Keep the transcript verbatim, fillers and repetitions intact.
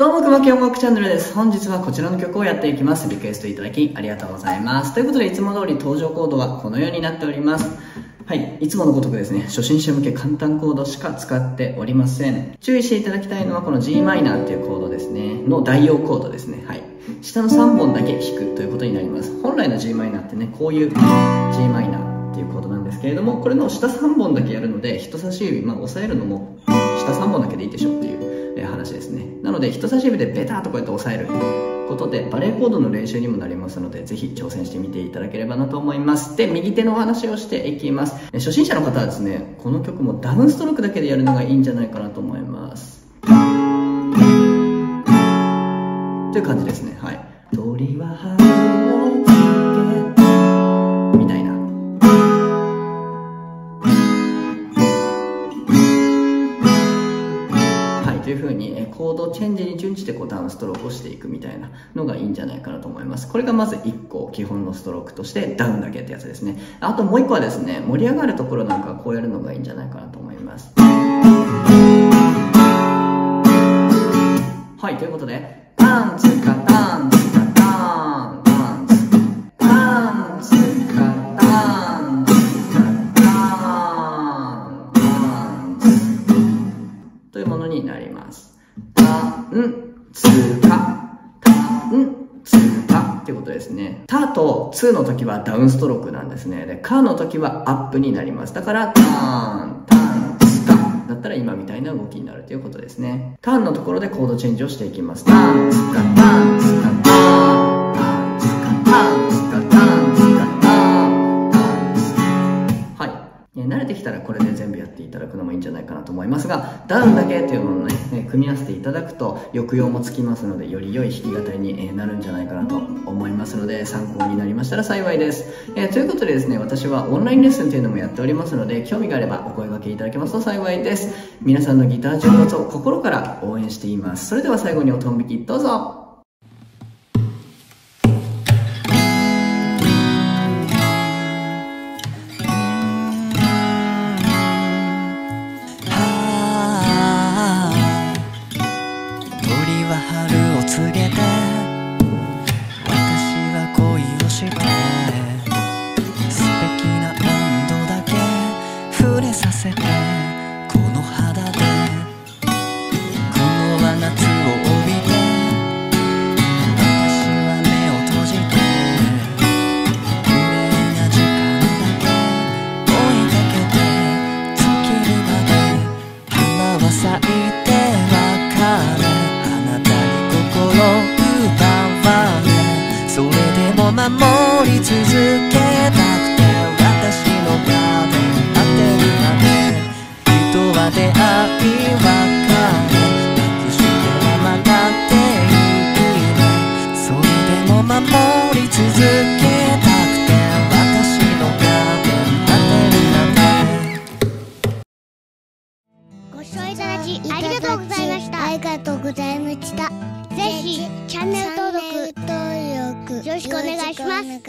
どうも、くまき音楽チャンネルです。本日はこちらの曲をやっていきます。リクエストいただきありがとうございます。ということで、いつも通り登場コードはこのようになっております。はい、いつものごとくですね、初心者向け簡単コードしか使っておりません。注意していただきたいのはこの ジーマイナー というコードですね、の代用コードですね。はい。下のさんぼんだけ弾くということになります。本来の ジーマイナー ってね、こういう ジーマイナー っていうコードなんですけれども、これの下さんぼんだけやるので、人差し指、まあ押さえるのも下さんぼんだけでいいでしょっていう話ですね。なので人差し指でベターとこうやって押さえることでバレーコードの練習にもなりますので、ぜひ挑戦してみていただければなと思います。で、右手のお話をしていきます。初心者の方はですね、この曲もダウンストロークだけでやるのがいいんじゃないかなと思います。という感じですね。はい、鳥は羽をつけみたいな、という風にコードチェンジに準じてこうダウンストロークをしていくみたいなのがいいんじゃないかなと思います。これがまずいっこ基本のストロークとしてダウンだけってやつですね。あともういっこはですね、盛り上がるところなんかはこうやるのがいいんじゃないかなと思います。はい、ということでパンツカタンツカタンパンツパンツカタンツカタンパンツというものになります。たんつかたんつかっていうことですね。たとつの時はダウンストロークなんですね。で、かの時はアップになります。だからたんたんつかだったら今みたいな動きになるということですね。たんのところでコードチェンジをしていきます。たんつかたんつかたんつかたんつかたんつかたんつか。はい、慣れてきたらこれで全部やっていただくのもいいんじゃないかなと思いますが、ダウンだけというものをね組み合わせていただくと抑揚もつきますので、より良い弾き語りになるんじゃないかなと思いますので、参考になりましたら幸いです、えー、ということでですね、私はオンラインレッスンというのもやっておりますので、興味があればお声掛けいただけますと幸いです。皆さんのギター上達を心から応援しています。それでは最後におとん引きどうぞ。守り続けたくて私のガーデン当てるまで人は出会い別れ抱きしめはまたっていくね。それでも守り続けたくて私のガーデン当てるまで。ご視聴いただきありがとうございました。ありがとうございました。ぜひチャンネル登録よろしくお願いします。